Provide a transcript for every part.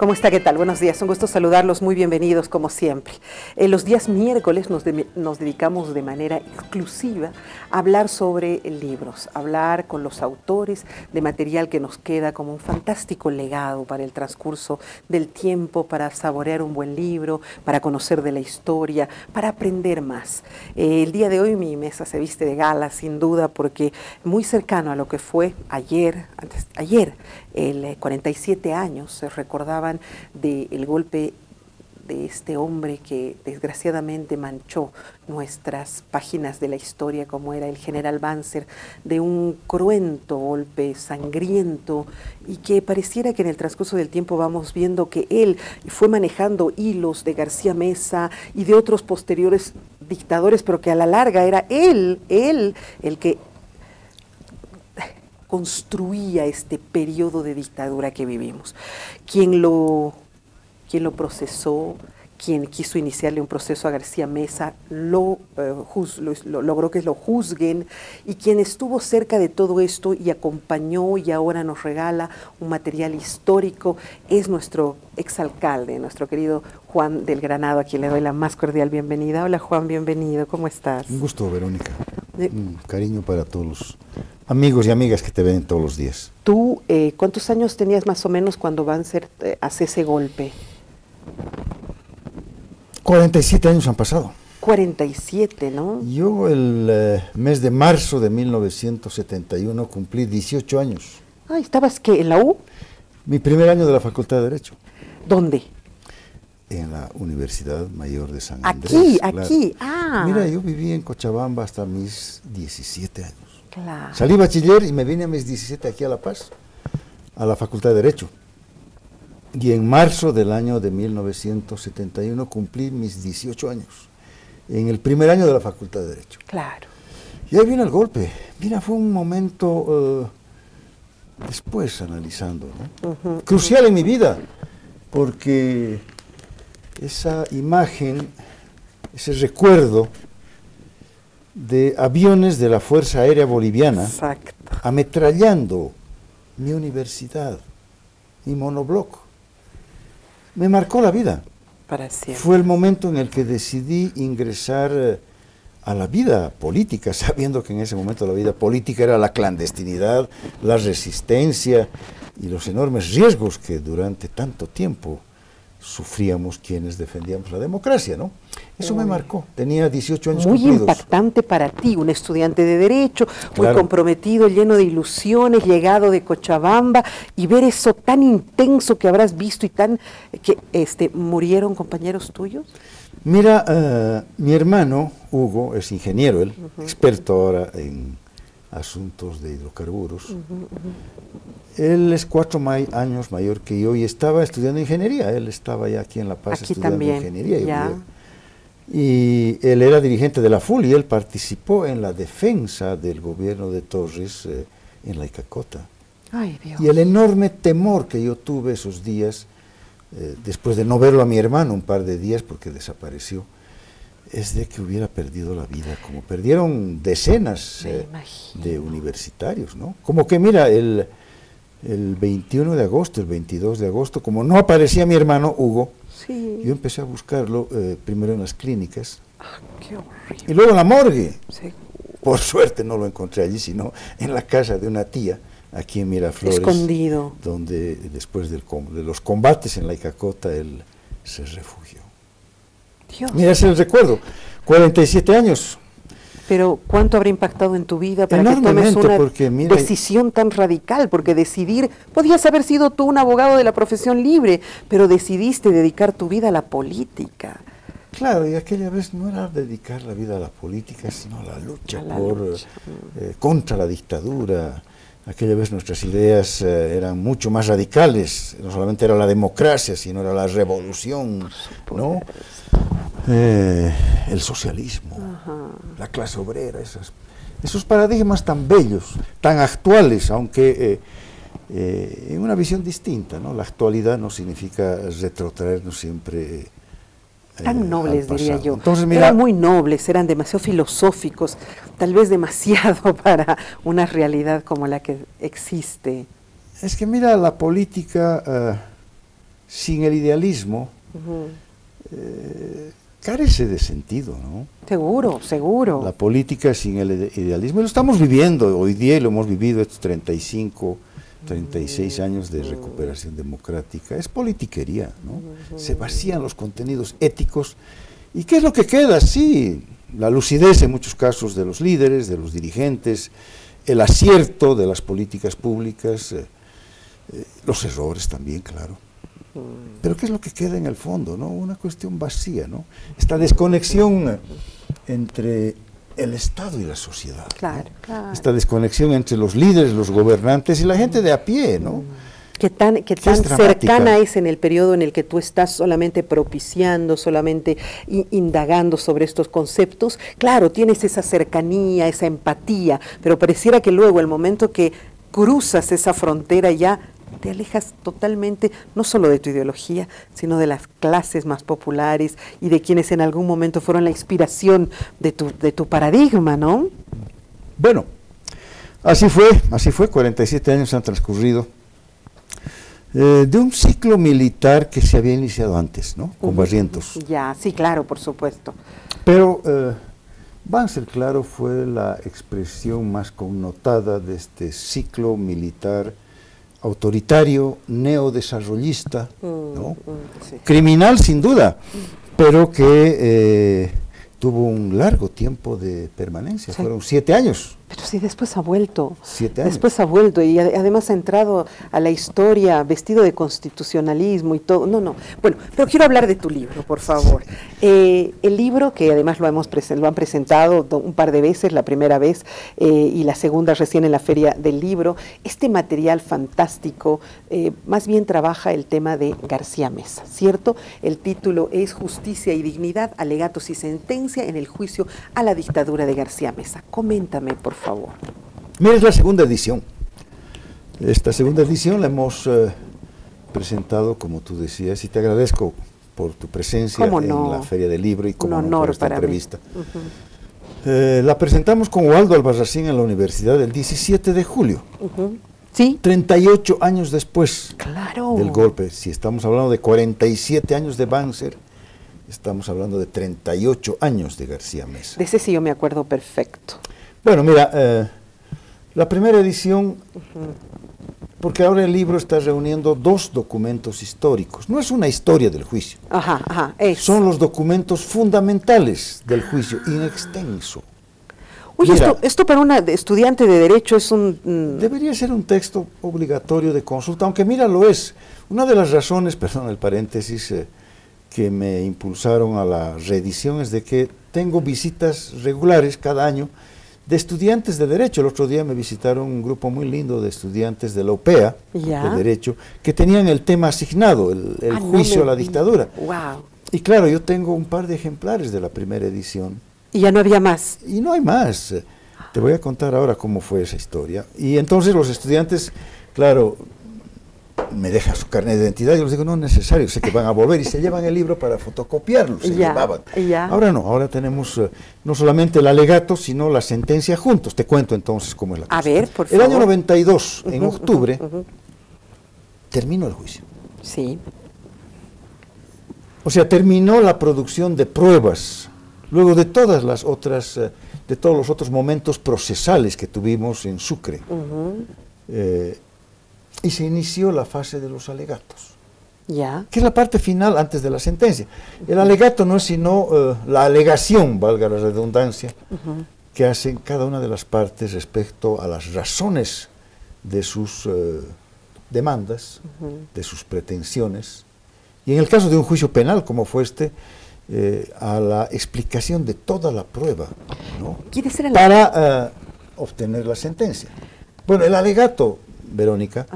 ¿Cómo está? ¿Qué tal? Buenos días. Un gusto saludarlos. Muy bienvenidos, como siempre. Los días miércoles nos dedicamos de manera exclusiva a hablar sobre libros, a hablar con los autores de material que nos queda como un fantástico legado para el transcurso del tiempo, para saborear un buen libro, para conocer de la historia, para aprender más. El día de hoy mi mesa se viste de gala, sin duda, porque muy cercano a lo que fue ayer, el 47 años se recordaban del golpe de este hombre que desgraciadamente manchó nuestras páginas de la historia, como era el general Banzer, de un cruento golpe sangriento, y que pareciera que en el transcurso del tiempo vamos viendo que él fue manejando hilos de García Mesa y de otros posteriores dictadores, pero que a la larga era él el que construía este periodo de dictadura que vivimos. Quien lo procesó, quien quiso iniciarle un proceso a García Mesa, logró que lo juzguen, y quien estuvo cerca de todo esto y acompañó y ahora nos regala un material histórico es nuestro exalcalde, nuestro querido Juan del Granado, a quien le doy la más cordial bienvenida. Hola Juan, bienvenido, ¿cómo estás? Un gusto, Verónica. Un cariño para todos los amigos y amigas que te ven todos los días. ¿Tú cuántos años tenías más o menos cuando Banzer hace ese golpe? 47 años han pasado. 47, ¿no? Yo el mes de marzo de 1971 cumplí 18 años. Ah, ¿estabas qué, en la U? Mi primer año de la Facultad de Derecho. ¿Dónde? En la Universidad Mayor de San Andrés. Aquí, claro. Ah. Mira, yo viví en Cochabamba hasta mis 17 años. Claro. Salí bachiller y me vine a mis 17 aquí a La Paz, a la Facultad de Derecho. Y en marzo del año de 1971 cumplí mis 18 años, en el primer año de la Facultad de Derecho. Claro. Y ahí vino el golpe. Mira, fue un momento, después analizando, ¿no? Crucial en mi vida, porque esa imagen, ese recuerdo de aviones de la Fuerza Aérea Boliviana, exacto, ametrallando mi universidad, mi monobloc, me marcó la vida. Para siempre. Fue el momento en el que decidí ingresar a la vida política, sabiendo que en ese momento la vida política era la clandestinidad, la resistencia y los enormes riesgos que durante tanto tiempo sufríamos quienes defendíamos la democracia, ¿no? Eso me marcó. Tenía 18 años cumplidos. Muy impactante para ti, un estudiante de Derecho, claro, muy comprometido, lleno de ilusiones, llegado de Cochabamba, y ver eso tan intenso que habrás visto y tan... que ¿murieron compañeros tuyos? Mira, mi hermano, Hugo, es ingeniero, él, experto ahora en asuntos de hidrocarburos. Él es 4 años mayor que yo y estaba estudiando ingeniería. Él estaba ya aquí en La Paz aquí estudiando también ingeniería. Ya. Y él era dirigente de la FUL y él participó en la defensa del gobierno de Torres en la Icacota. Ay, Dios. Y el enorme temor que yo tuve esos días, después de no verlo a mi hermano un par de días porque desapareció, es de que hubiera perdido la vida, como perdieron decenas de universitarios, ¿no? Como que mira, el 21 de agosto, el 22 de agosto, como no aparecía mi hermano Hugo, sí, yo empecé a buscarlo primero en las clínicas, qué horrible, y luego en la morgue. Sí. Por suerte no lo encontré allí, sino en la casa de una tía, aquí en Miraflores, escondido, donde después de los combates en la Icacota él se refugió. Dios. Mira, ese es el recuerdo, 47 años. Pero ¿cuánto habrá impactado en tu vida para que tomes una decisión tan radical? Porque decidir, podías haber sido tú un abogado de la profesión libre, pero decidiste dedicar tu vida a la política. Claro, y aquella vez no era dedicar la vida a la política, sino a la lucha, contra la dictadura. Aquella vez nuestras ideas eran mucho más radicales, no solamente era la democracia, sino era la revolución, ¿no? El socialismo, la clase obrera, esos paradigmas tan bellos, tan actuales, aunque en una visión distinta, ¿no? La actualidad no significa retrotraernos siempre. Tan nobles, diría yo. Entonces, mira, eran muy nobles, eran demasiado filosóficos, tal vez demasiado para una realidad como la que existe. Es que mira, la política sin el idealismo, carece de sentido, ¿no? Seguro, seguro. La política sin el idealismo, y lo estamos viviendo hoy día y lo hemos vivido estos 35, 36 años de recuperación democrática. Es politiquería, ¿no? Se vacían los contenidos éticos. ¿Y qué es lo que queda? Sí, la lucidez en muchos casos de los líderes, de los dirigentes, el acierto de las políticas públicas, los errores también, claro. Pero ¿qué es lo que queda en el fondo, no? Una cuestión vacía, ¿no? Esta desconexión entre el Estado y la sociedad, claro, ¿no? Claro. Esta desconexión entre los líderes, los gobernantes y la gente de a pie, ¿no? Que tan cercana es en el periodo en el que tú estás solamente propiciando, solamente indagando sobre estos conceptos. Claro, tienes esa cercanía, esa empatía, pero pareciera que luego el momento que cruzas esa frontera ya te alejas totalmente, no solo de tu ideología, sino de las clases más populares y de quienes en algún momento fueron la inspiración de tu paradigma, ¿no? Bueno, así fue, 47 años han transcurrido de un ciclo militar que se había iniciado antes, ¿no? Con Barrientos. Ya, sí, claro, por supuesto. Pero Banzer, claro, fue la expresión más connotada de este ciclo militar autoritario, neodesarrollista, ¿no? Sí. Criminal sin duda, pero que tuvo un largo tiempo de permanencia, sí. Fueron 7 años. Pero sí, después ha vuelto. 7 años. Después ha vuelto y además ha entrado a la historia vestido de constitucionalismo y todo. No, no. Bueno, pero quiero hablar de tu libro, por favor. El libro que además lo han presentado un par de veces, la primera vez y la segunda recién en la Feria del Libro. Este material fantástico más bien trabaja el tema de García Mesa, ¿cierto? El título es Justicia y Dignidad, alegatos y sentencia en el juicio a la dictadura de García Mesa. Coméntame, por favor. Mira, es la segunda edición. Esta segunda edición la hemos presentado, como tú decías, y te agradezco por tu presencia en la Feria del Libro y como honor por esta entrevista. La presentamos con Waldo Albarracín en la Universidad el 17 de julio. ¿Sí? 38 años después del golpe. Si estamos hablando de 47 años de Banzer, estamos hablando de 38 años de García Mesa. De ese sí yo me acuerdo perfecto. Bueno, mira, la primera edición, porque ahora el libro está reuniendo 2 documentos históricos. No es una historia del juicio. Son los documentos fundamentales del juicio, in extenso. Oye, mira, esto para una estudiante de Derecho es un... Debería ser un texto obligatorio de consulta, aunque mira, lo es. Una de las razones, perdón el paréntesis, que me impulsaron a la reedición es de que tengo visitas regulares cada año de estudiantes de Derecho. El otro día me visitaron un grupo muy lindo de estudiantes de la UPEA, de Derecho, que tenían el tema asignado, el juicio a la dictadura. Wow. Y claro, yo tengo un par de ejemplares de la primera edición. Y ya no había más. Y no hay más. Te voy a contar ahora cómo fue esa historia. Y entonces los estudiantes, claro, me dejan su carnet de identidad, yo les digo, no es necesario, sé que van a volver, y se llevan el libro para fotocopiarlo, se llevaban. Ahora no, ahora tenemos no solamente el alegato, sino la sentencia juntos. Te cuento entonces cómo es la cosa. A ver, por favor. El año 92, en octubre, terminó el juicio. Sí. O sea, terminó la producción de pruebas, luego de todas las otras, de todos los otros momentos procesales que tuvimos en Sucre. Y se inició la fase de los alegatos, que es la parte final antes de la sentencia. El alegato no es sino la alegación, valga la redundancia, que hacen cada una de las partes respecto a las razones de sus demandas, de sus pretensiones, y en el caso de un juicio penal como fue este, a la explicación de toda la prueba, ¿no? Para obtener la sentencia. Bueno, el alegato, Verónica,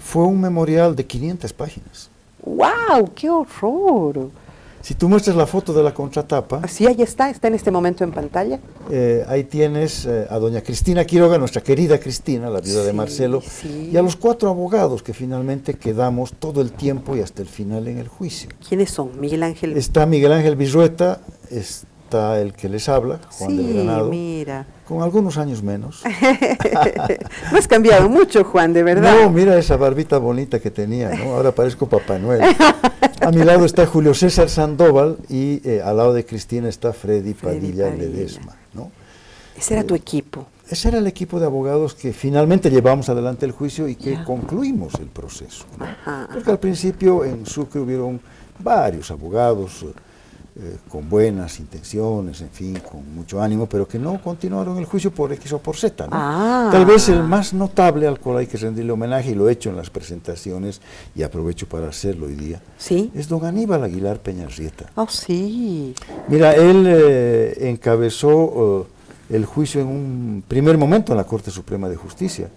fue un memorial de 500 páginas. ¡Wow! ¡Qué horror! Si tú muestras la foto de la contratapa... Sí, ahí está en este momento en pantalla. Ahí tienes a doña Cristina Quiroga, nuestra querida Cristina, la viuda de Marcelo, y a los 4 abogados que finalmente quedamos todo el tiempo y hasta el final en el juicio. ¿Quiénes son? Miguel Ángel... Está Miguel Ángel Vizrueta, está el que les habla, Juan del Granado. Mira. Con algunos años menos. No has cambiado mucho, Juan, de verdad. No, mira esa barbita bonita que tenía, ¿no? Ahora parezco Papá Noel. A mi lado está Julio César Sandoval y al lado de Cristina está Freddy Padilla Ledesma, ¿no? Ese era tu equipo. Ese era el equipo de abogados que finalmente llevamos adelante el juicio y que concluimos el proceso, ¿no? Porque al principio en Sucre hubieron varios abogados con buenas intenciones, en fin, con mucho ánimo, pero que no continuaron el juicio por X o por Z, ¿no? Tal vez el más notable, al cual hay que rendirle homenaje, y lo he hecho en las presentaciones y aprovecho para hacerlo hoy día, es don Aníbal Aguilar Peñarrieta. Mira, él encabezó el juicio en un primer momento en la Corte Suprema de Justicia.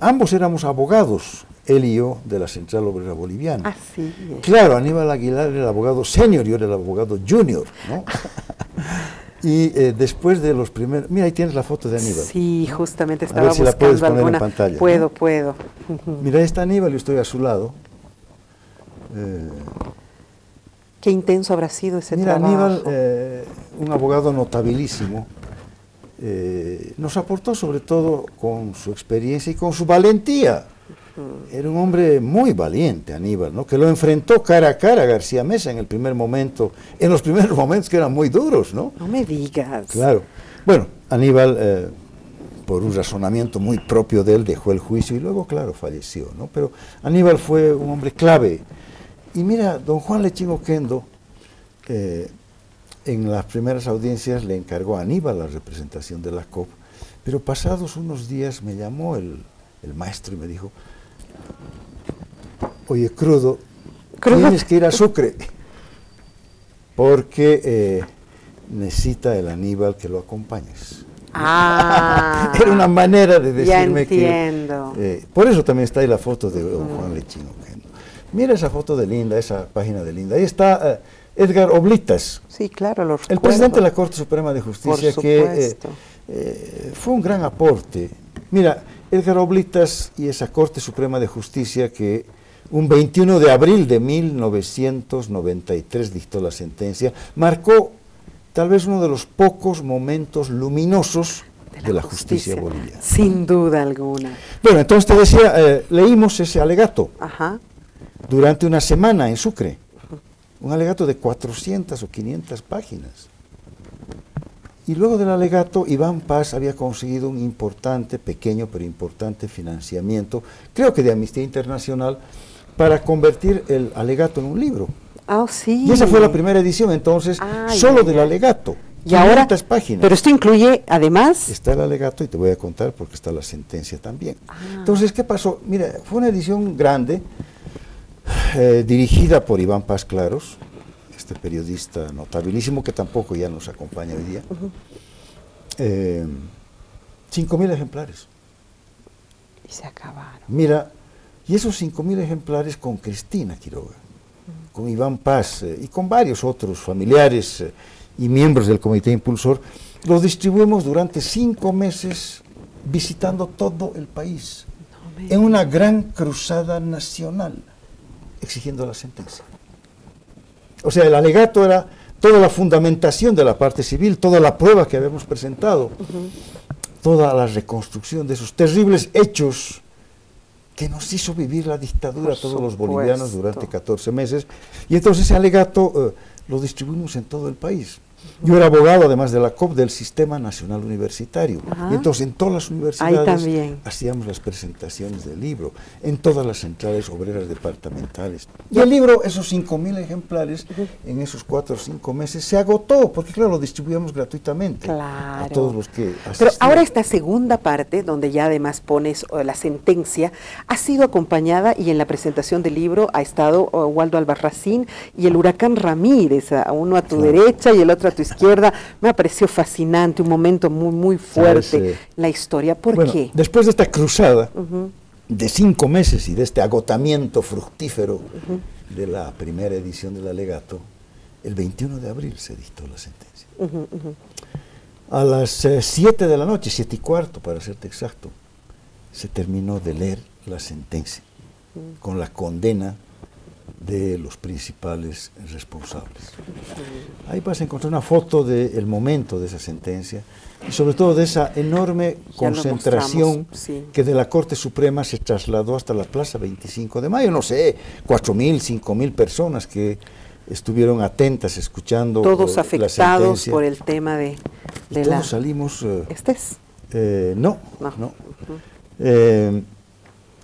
Ambos éramos abogados, él y yo, de la Central Obrera Boliviana. Así es. Claro, Aníbal Aguilar era el abogado senior, yo era el abogado junior, ¿no? Y después de los primeros... Mira, ahí tienes la foto de Aníbal. Sí, justamente estaba buscando alguna. A ver si la puedes poner en pantalla. Puedo, puedo. Mira, ahí está Aníbal, yo estoy a su lado. Qué intenso habrá sido ese trabajo. Mira, Aníbal, un abogado notabilísimo. Nos aportó sobre todo con su experiencia y con su valentía. Era un hombre muy valiente, Aníbal, ¿no? Que lo enfrentó cara a cara a García Mesa en el primer momento, en los primeros momentos que eran muy duros, ¿no? No me digas. Claro. Bueno, Aníbal, por un razonamiento muy propio de él, dejó el juicio y luego, claro, falleció, ¿no? Pero Aníbal fue un hombre clave. Y mira, don Juan Lechín Oquendo, en las primeras audiencias le encargó a Aníbal la representación de la COP, pero pasados unos días me llamó el maestro y me dijo: oye, Crudo, tienes que ir a Sucre, porque necesita el Aníbal que lo acompañes. Era una manera de decirme que... por eso también está ahí la foto de Juan Lechín Oquendo. Mira esa foto de Linda, esa página de Linda. Ahí está... Edgar Oblitas, el presidente de la Corte Suprema de Justicia, que fue un gran aporte. Mira, Edgar Oblitas y esa Corte Suprema de Justicia que un 21 de abril de 1993 dictó la sentencia, marcó tal vez uno de los pocos momentos luminosos de la justicia boliviana. Sin duda alguna. Bueno, entonces te decía, leímos ese alegato durante una semana en Sucre. Un alegato de 400 o 500 páginas. Y luego del alegato, Iván Paz había conseguido un importante, pequeño pero importante financiamiento, creo que de Amnistía Internacional, para convertir el alegato en un libro. Y esa fue la primera edición, entonces, del alegato. Y 500 páginas. Pero esto incluye, además... Está el alegato y te voy a contar porque está la sentencia también. Entonces, ¿qué pasó? Mira, fue una edición grande, dirigida por Iván Paz Claros, este periodista notabilísimo que tampoco ya nos acompaña hoy día. 5.000 ejemplares. Y se acabaron. Mira, y esos 5.000 ejemplares con Cristina Quiroga, con Iván Paz y con varios otros familiares y miembros del comité impulsor, los distribuimos durante 5 meses visitando todo el país, en una gran cruzada nacional, exigiendo la sentencia. O sea, el alegato era toda la fundamentación de la parte civil, toda la prueba que habíamos presentado, toda la reconstrucción de esos terribles hechos que nos hizo vivir la dictadura a todos los bolivianos durante 14 meses. Y entonces ese alegato lo distribuimos en todo el país. Yo era abogado, además de la COP, del Sistema Nacional Universitario. Y entonces en todas las universidades hacíamos las presentaciones del libro, en todas las centrales obreras departamentales. Y el libro, esos 5.000 ejemplares, en esos 4 o 5 meses, se agotó, porque claro, lo distribuíamos gratuitamente a todos los que asistían. Pero ahora esta segunda parte, donde ya además pones la sentencia, ha sido acompañada, y en la presentación del libro ha estado Waldo Albarracín y el huracán Ramírez, uno a tu derecha y el otro a tu izquierda. Me pareció fascinante, un momento muy, muy fuerte, la historia. ¿Por qué? Después de esta cruzada de 5 meses y de este agotamiento fructífero de la primera edición del alegato, el 21 de abril se dictó la sentencia. A las 7 de la noche, 7:15 para serte exacto, se terminó de leer la sentencia con la condena de los principales responsables. Ahí vas a encontrar una foto del momento de esa sentencia y sobre todo de esa enorme concentración que de la Corte Suprema se trasladó hasta la Plaza 25 de Mayo, no sé, 4.000, 5.000 personas que estuvieron atentas escuchando la sentencia. Todos afectados por el tema de la... Todos salimos... No.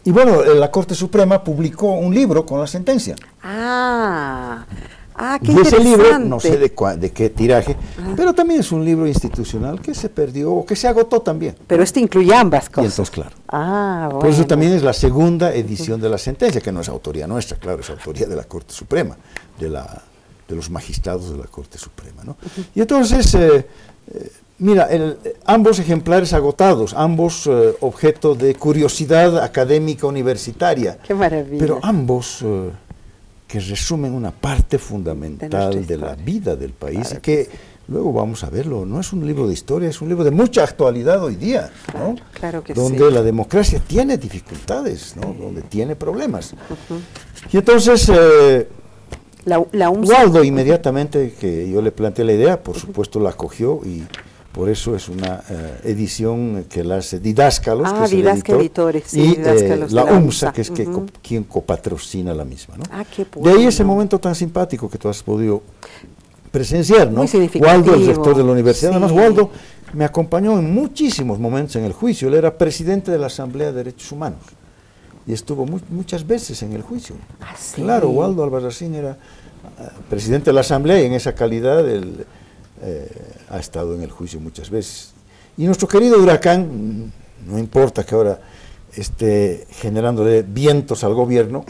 Y bueno, la Corte Suprema publicó un libro con la sentencia. Qué interesante. Y ese libro, no sé de qué tiraje, pero también es un libro institucional que se perdió o que se agotó también. Pero este incluye ambas cosas. Y entonces, claro. Por eso también es la segunda edición de la sentencia, que no es autoría nuestra, claro, es autoría de la Corte Suprema, de los magistrados de la Corte Suprema, ¿no? Y entonces... mira, ambos ejemplares agotados, ambos objeto de curiosidad académica universitaria. ¡Qué maravilla! Pero ambos que resumen una parte fundamental de la vida del país, claro, que luego vamos a verlo, no es un libro de historia, es un libro de mucha actualidad hoy día, ¿no? Claro que donde la democracia tiene dificultades, ¿no? Donde tiene problemas. Y entonces... la UMSA. Waldo, inmediatamente que yo le planteé la idea, por supuesto la acogió y... Por eso es una edición que la hace Didáscalos, que es el editor, Editores, sí, y la UMSA, que es quien copatrocina la misma, ¿no? Qué bueno. De ahí ese momento tan simpático que tú has podido presenciar, ¿no? Muy significativo. Waldo, el rector de la universidad, además Waldo me acompañó en muchísimos momentos en el juicio, él era presidente de la Asamblea de Derechos Humanos y estuvo muchas veces en el juicio. Claro, Waldo Albarracín era presidente de la Asamblea y en esa calidad el... ha estado en el juicio muchas veces. Y nuestro querido huracán, no importa que ahora esté generándole vientos al gobierno,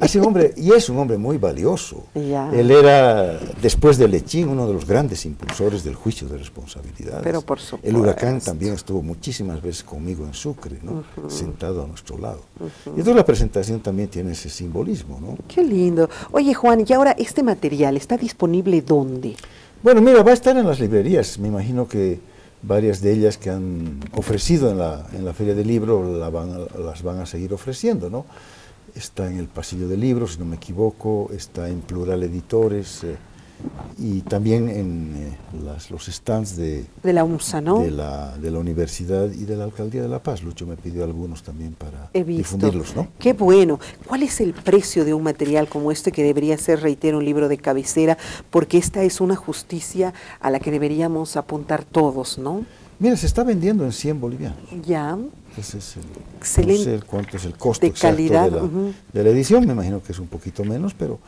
es un hombre, y es un hombre muy valioso. Él era, después de Lechín, uno de los grandes impulsores del juicio de responsabilidades. Pero por supuesto. El huracán también estuvo muchísimas veces conmigo en Sucre, ¿no? Sentado a nuestro lado. Y entonces la presentación también tiene ese simbolismo, ¿no? Qué lindo. Oye, Juan, y ahora este material, ¿está disponible dónde? Bueno, mira, va a estar en las librerías, me imagino que varias de ellas que han ofrecido en la Feria del Libro las van a seguir ofreciendo, ¿no? Está en el Pasillo de Libros, si no me equivoco, está en Plural Editores y también en los stands de la UMSA, ¿no? De la Universidad y de la Alcaldía de La Paz. Lucho me pidió algunos también para difundirlos, ¿no? ¡Qué bueno! ¿Cuál es el precio de un material como este que debería ser, reitero, un libro de cabecera? Porque esta es una justicia a la que deberíamos apuntar todos, ¿no? Mira, se está vendiendo en 100 bolivianos. Ya. Ese es excelente. No sé cuánto es el costo exacto de la edición, me imagino que es un poquito menos, pero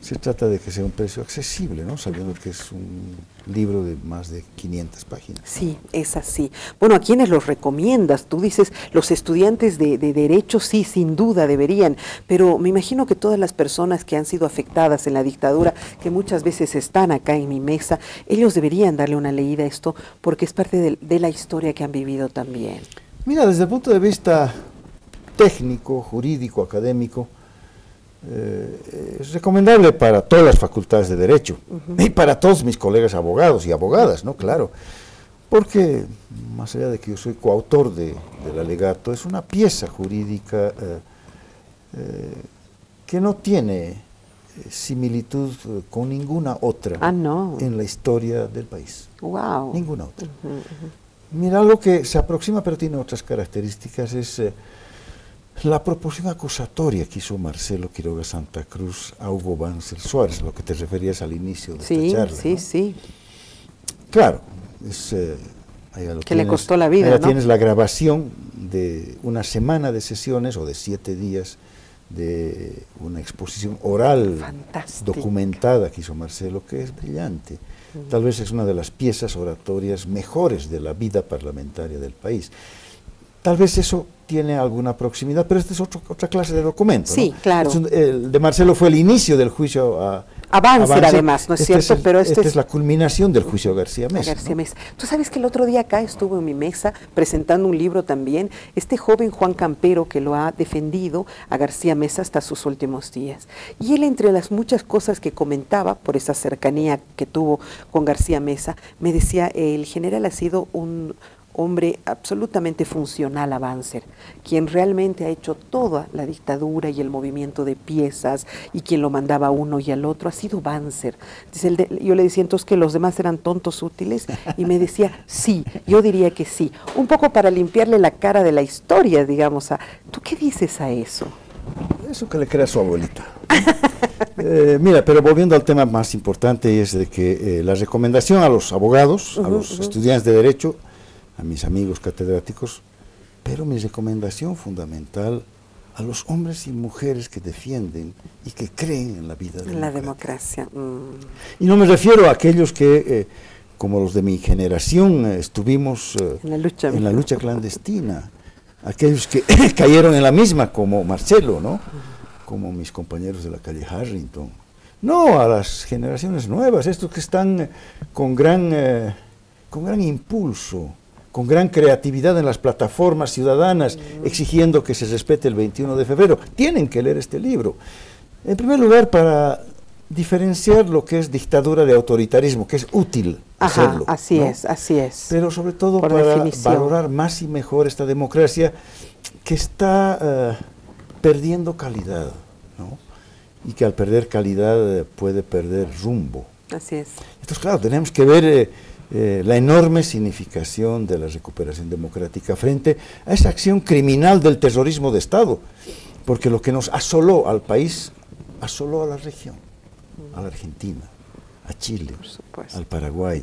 se trata de que sea un precio accesible, ¿no? Sabiendo que es un libro de más de 500 páginas. Sí, es así. Bueno, ¿a quiénes los recomiendas? Tú dices, los estudiantes de Derecho, sí, sin duda deberían, pero me imagino que todas las personas que han sido afectadas en la dictadura, que muchas veces están acá en mi mesa, ellos deberían darle una leída a esto, porque es parte de la historia que han vivido también. Mira, desde el punto de vista técnico, jurídico, académico, es recomendable para todas las facultades de Derecho y para todos mis colegas abogados y abogadas, ¿no? Claro, porque más allá de que yo soy coautor del alegato, es una pieza jurídica que no tiene similitud con ninguna otra en la historia del país. ¡Wow! Ninguna otra. Mira, algo que se aproxima pero tiene otras características es la proporción acusatoria que hizo Marcelo Quiroga Santa Cruz a Hugo Banzer Suárez, a lo que te referías al inicio de esta charla. Sí. Claro, que le costó la vida, ¿no? Tienes la grabación de una semana de sesiones o de 7 días de una exposición oral documentada que hizo Marcelo, que es brillante. Tal vez es una de las piezas oratorias mejores de la vida parlamentaria del país. Tal vez eso tiene alguna proximidad, pero esta es otra clase de documento. Sí, ¿no? Claro. El de Marcelo fue el inicio del juicio a Banzer, además, ¿no es cierto? Esta es la culminación del juicio a García Mesa. Tú sabes que el otro día acá estuvo en mi mesa presentando un libro también, este joven Juan Campero que lo ha defendido a García Mesa hasta sus últimos días. Y él, entre las muchas cosas que comentaba, por esa cercanía que tuvo con García Mesa, me decía, el general ha sido un hombre absolutamente funcional a Banzer, quien realmente ha hecho toda la dictadura y el movimiento de piezas, y quien lo mandaba a uno y al otro ha sido Banzer. Yo le decía entonces que los demás eran tontos útiles, y me decía, sí, yo diría que sí, un poco para limpiarle la cara de la historia, digamos. ¿Tú qué dices a eso? Eso que le crea su abuelita. Mira, pero volviendo al tema más importante, es de que la recomendación a los abogados, a los estudiantes de Derecho, a mis amigos catedráticos, pero mi recomendación fundamental a los hombres y mujeres que defienden y que creen en la vida de la democracia. Y no me refiero a aquellos que, como los de mi generación, estuvimos en la lucha clandestina, aquellos que cayeron en la misma, como Marcelo, ¿no? Como mis compañeros de la calle Harrington. No, a las generaciones nuevas, estos que están con gran impulso, con gran creatividad en las plataformas ciudadanas, exigiendo que se respete el 21 de febrero. Tienen que leer este libro. En primer lugar, para diferenciar lo que es dictadura de autoritarismo, que es útil hacerlo. Así es, así es. Pero sobre todo para valorar más y mejor esta democracia que está... perdiendo calidad, ¿no? Y que al perder calidad puede perder rumbo. Así es. Entonces, claro, tenemos que ver la enorme significación de la recuperación democrática frente a esa acción criminal del terrorismo de Estado, porque lo que nos asoló al país, asoló a la región, a la Argentina, a Chile, al Paraguay,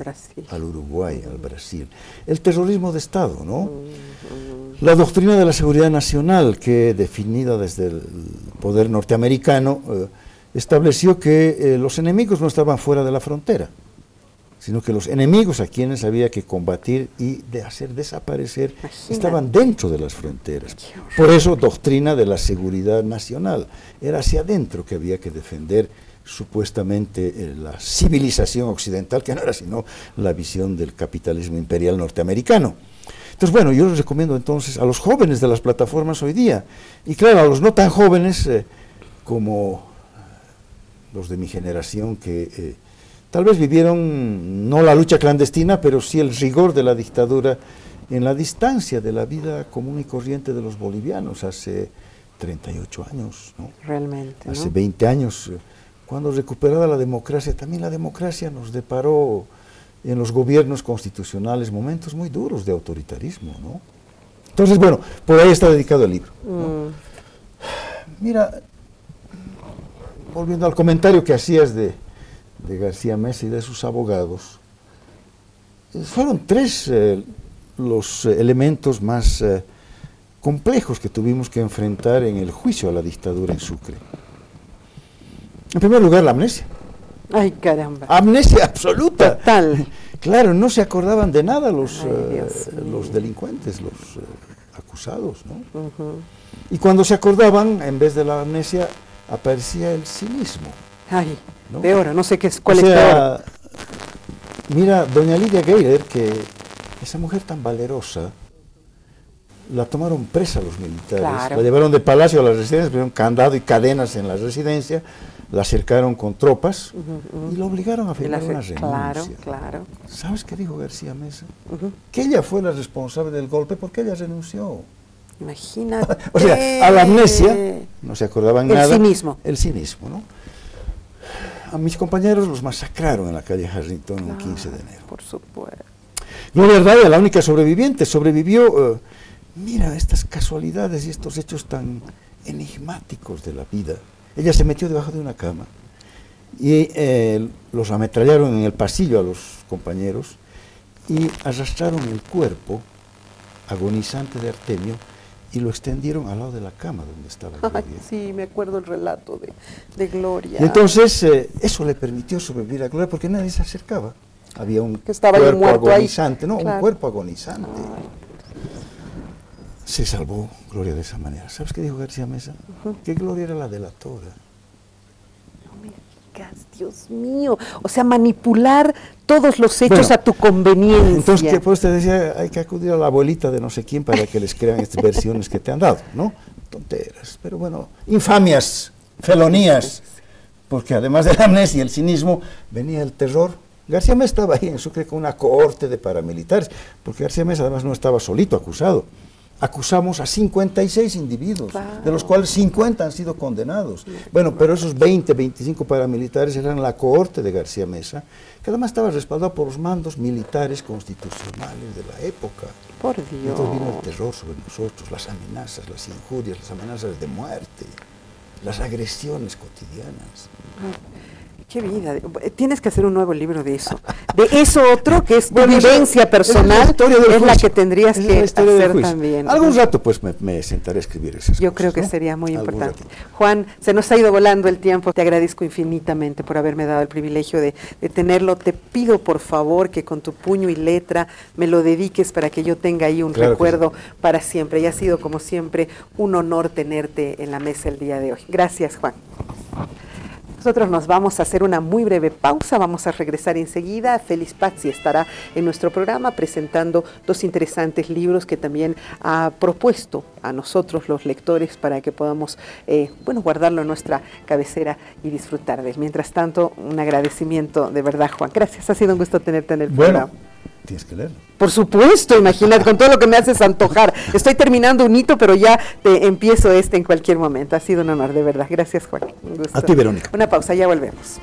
al Uruguay, al Brasil. El terrorismo de Estado, ¿no? La doctrina de la seguridad nacional, que definida desde el poder norteamericano, estableció que los enemigos no estaban fuera de la frontera, sino que los enemigos a quienes había que combatir y de hacer desaparecer estaban dentro de las fronteras. Por eso, doctrina de la seguridad nacional. Era hacia adentro que había que defender supuestamente la civilización occidental, que no era sino la visión del capitalismo imperial norteamericano. Entonces, bueno, yo les recomiendo entonces a los jóvenes de las plataformas hoy día, y claro, a los no tan jóvenes como los de mi generación, que tal vez vivieron no la lucha clandestina, pero sí el rigor de la dictadura en la distancia de la vida común y corriente de los bolivianos hace 38 años, ¿no? Realmente, ¿no? Hace 20 años. Cuando recuperada la democracia, también la democracia nos deparó en los gobiernos constitucionales momentos muy duros de autoritarismo, ¿no? Entonces, bueno, por ahí está dedicado el libro, ¿no? Mira, volviendo al comentario que hacías de García Mesa y de sus abogados, fueron tres los elementos más complejos que tuvimos que enfrentar en el juicio a la dictadura en Sucre. En primer lugar, la amnesia. ¡Ay, caramba! Amnesia absoluta. Total. Claro, no se acordaban de nada los delincuentes, los acusados, ¿no? Y cuando se acordaban, en vez de la amnesia, aparecía el cinismo. ¡Ay! ¿No? Peor, no sé qué es, cuál es peor. Mira, doña Lidia Geiler, que esa mujer tan valerosa, la tomaron presa los militares, la llevaron de palacio a la residencia, pusieron candado y cadenas en la residencia, la cercaron con tropas y la obligaron a firmar una renuncia. Claro. ¿Sabes qué dijo García Mesa? Que ella fue la responsable del golpe porque ella renunció. Imagínate. O sea, a la amnesia no se acordaban nada. El cinismo. El cinismo, ¿no? A mis compañeros los masacraron en la calle Harrington el 15 de enero. Por supuesto. Gloria, no, la única sobreviviente, sobrevivió. Mira estas casualidades y estos hechos tan enigmáticos de la vida. Ella se metió debajo de una cama y los ametrallaron en el pasillo a los compañeros y arrastraron el cuerpo agonizante de Artemio y lo extendieron al lado de la cama donde estaba Gloria. Ay, sí, me acuerdo el relato de Gloria. Y entonces eso le permitió sobrevivir a Gloria porque nadie se acercaba. Había un cuerpo agonizante, un cuerpo agonizante. Se salvó Gloria de esa manera. ¿Sabes qué dijo García Mesa? Que Gloria era la delatora. No me digas, Dios mío. O sea, manipular todos los hechos a tu conveniencia. Entonces, que pues te decía, hay que acudir a la abuelita de no sé quién para que les crean estas versiones que te han dado, ¿no? Tonteras, pero bueno, infamias, felonías, porque además de la amnesia y el cinismo, venía el terror García Mesa estaba ahí en Sucre con una cohorte de paramilitares, porque García Mesa además no estaba solito acusado. Acusamos a 56 individuos, wow, de los cuales 50 han sido condenados. Bueno, pero esos 20, 25 paramilitares eran la cohorte de García Mesa, que además estaba respaldado por los mandos militares constitucionales de la época. Por Dios. Entonces vino el terror sobre nosotros, las amenazas, las injurias, las amenazas de muerte, las agresiones cotidianas. ¡Qué vida! Tienes que hacer un nuevo libro de eso. De eso otro, que es tu vivencia personal, es la que tendrías que hacer también. Algún rato pues me sentaré a escribir esas cosas. Yo creo que sería muy importante. Juan, se nos ha ido volando el tiempo. Te agradezco infinitamente por haberme dado el privilegio de tenerlo. Te pido por favor que con tu puño y letra me lo dediques para que yo tenga ahí un recuerdo para siempre. Y ha sido como siempre un honor tenerte en la mesa el día de hoy. Gracias, Juan. Nosotros nos vamos a hacer una muy breve pausa, vamos a regresar enseguida. Félix Pazzi estará en nuestro programa presentando dos interesantes libros que también ha propuesto a nosotros los lectores para que podamos guardarlo en nuestra cabecera y disfrutar de él. Mientras tanto, un agradecimiento de verdad, Juan. Gracias, ha sido un gusto tenerte en el programa. Tienes que leerlo. Por supuesto, imagínate, con todo lo que me haces antojar. Estoy terminando un hito, pero ya te empiezo en cualquier momento. Ha sido un honor, de verdad. Gracias, Juan. Un gusto. A ti, Verónica. Una pausa, ya volvemos.